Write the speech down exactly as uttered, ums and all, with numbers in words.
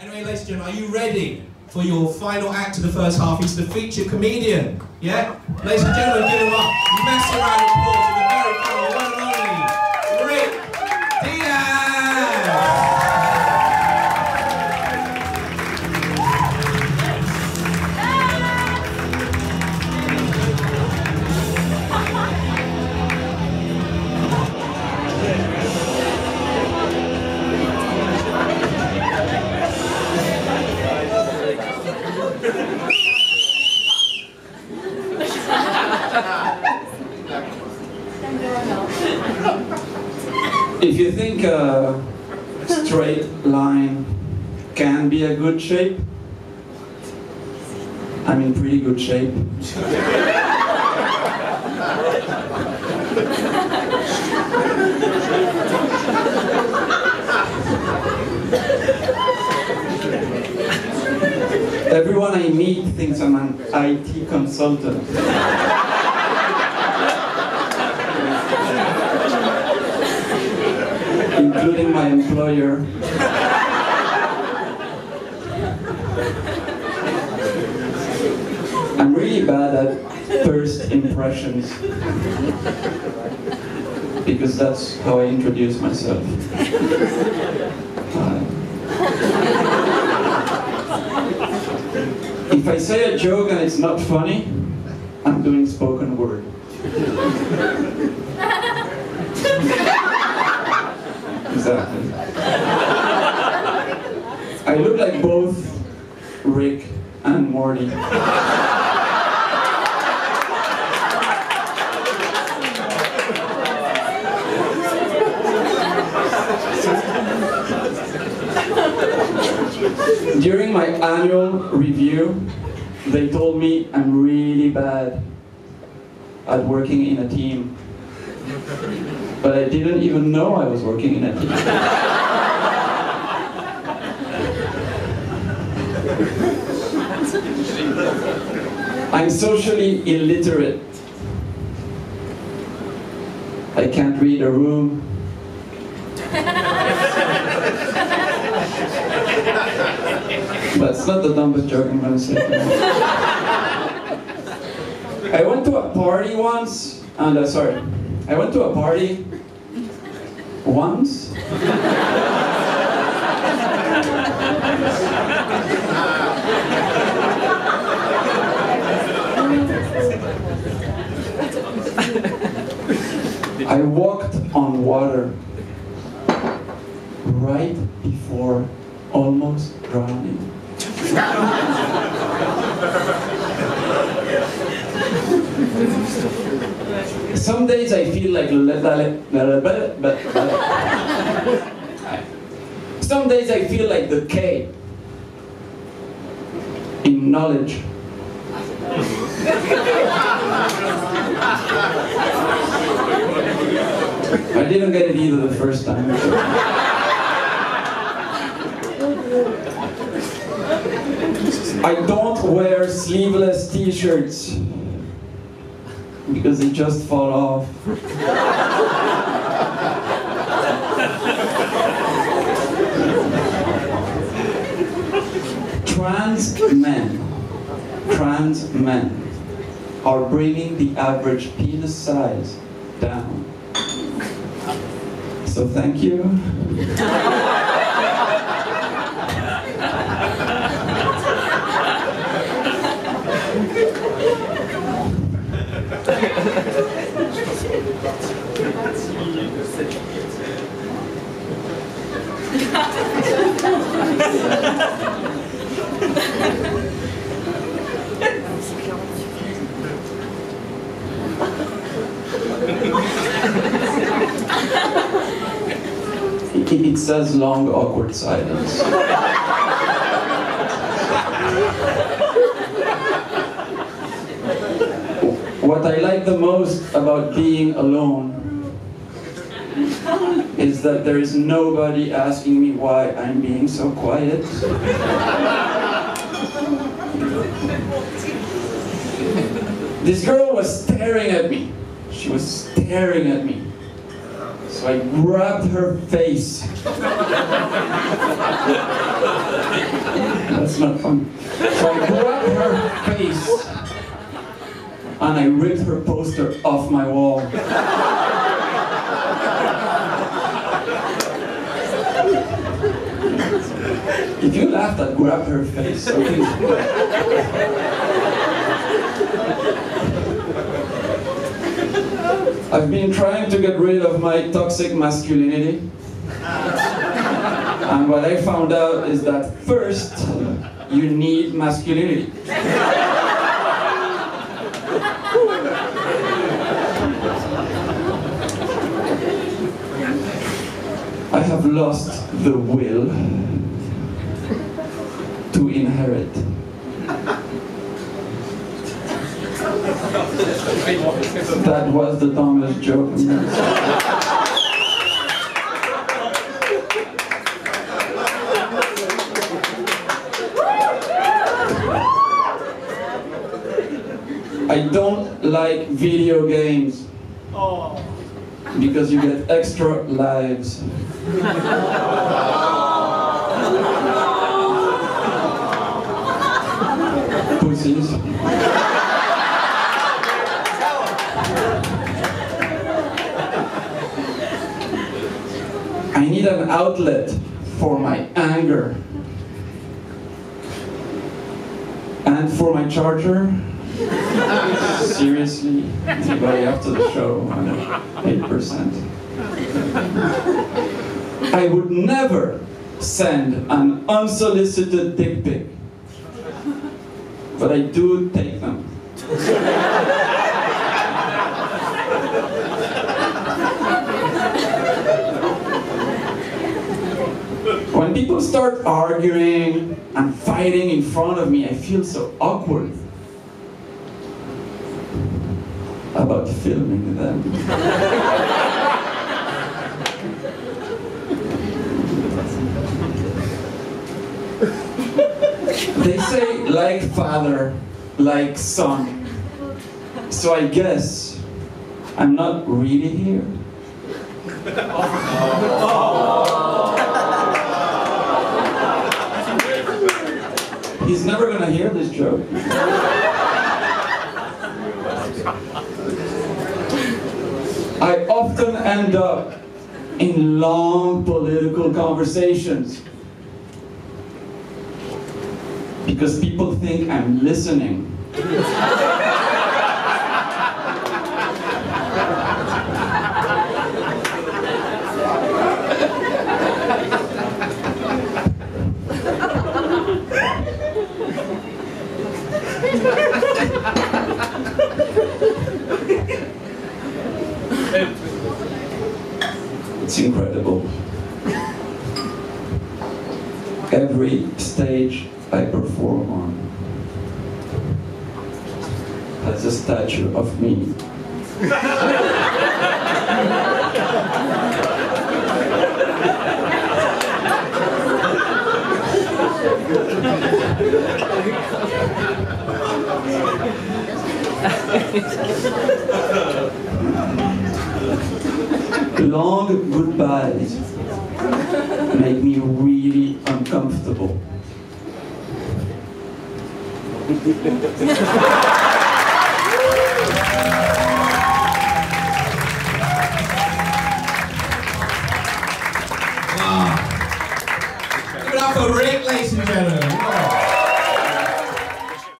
Anyway, ladies and gentlemen, are you ready for your final act of the first half? He's the featured comedian, yeah? Ladies and gentlemen, give him a massive round of applause for the very funny one and only Rick If you think a straight line can be a good shape, I'm in pretty good shape. Everyone I meet thinks I'm an I T consultant. Including my employer. I'm really bad at first impressions, because that's how I introduce myself. Uh, if I say a joke and it's not funny, I'm doing spoken word. Exactly. I look like both Rick and Morty. During my annual review, they told me I'm really bad at working in a team. But I didn't even know I was working in a team. I'm socially illiterate. I can't read a room. But it's not the dumbest joke I'm gonna say. I went to a party once, and uh, sorry. I went to a party once. I walked on water right before almost drowning. Some days I feel like Some days I feel like the K in knowledge. I didn't get it either the first time. I don't wear sleeveless t-shirts, because they just fall off. Trans men, trans men are bringing the average penis size down. So thank you. It, it says long, awkward silence. What I like the most about being alone is that there is nobody asking me why I'm being so quiet. This girl was staring at me. She was staring at me. So I grabbed her face. nothing. So I blew up her face and I ripped her poster off my wall. If you laughed, I'd grab her face, okay? I've been trying to get rid of my toxic masculinity. And what I found out is that first, you need masculinity. I have lost the will to inherit. That was the dumbest joke. I don't like video games because you get extra lives. Pussies. I need an outlet for my anger and for my charger. Seriously, anybody after the show, I'm eight percent. I would never send an unsolicited dick pic, but I do take them. When people start arguing and fighting in front of me, I feel so awkward about filming them. They say like father, like son. So I guess I'm not really here. Oh. He's never gonna hear this joke. I often end up in long political conversations, because people think I'm listening. It's incredible. Every stage I perform on has a statue of me. Long goodbyes make me really uncomfortable. Wow. Give it up for Rick, ladies and gentlemen.